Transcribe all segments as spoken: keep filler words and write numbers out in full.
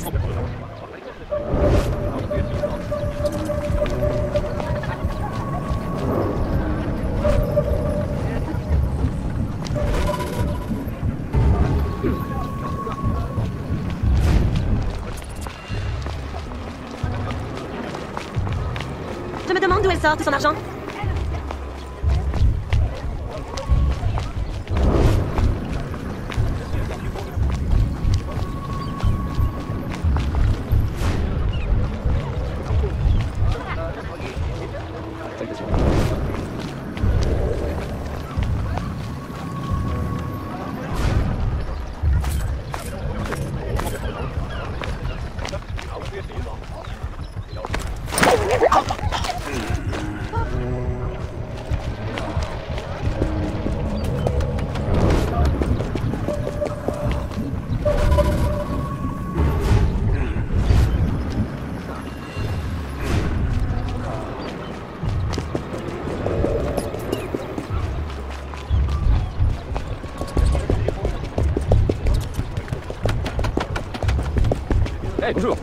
Je me demande d'où elle sort tout son argent. Hey, bonjour.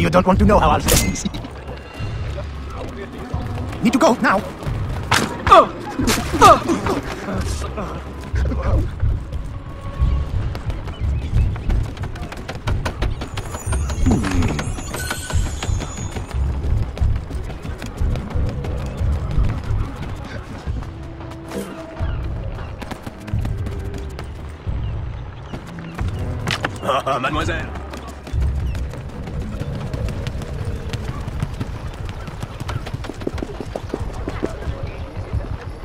You don't want to know how I'll stay easy. Need to go now. Oh. Oh. Mademoiselle.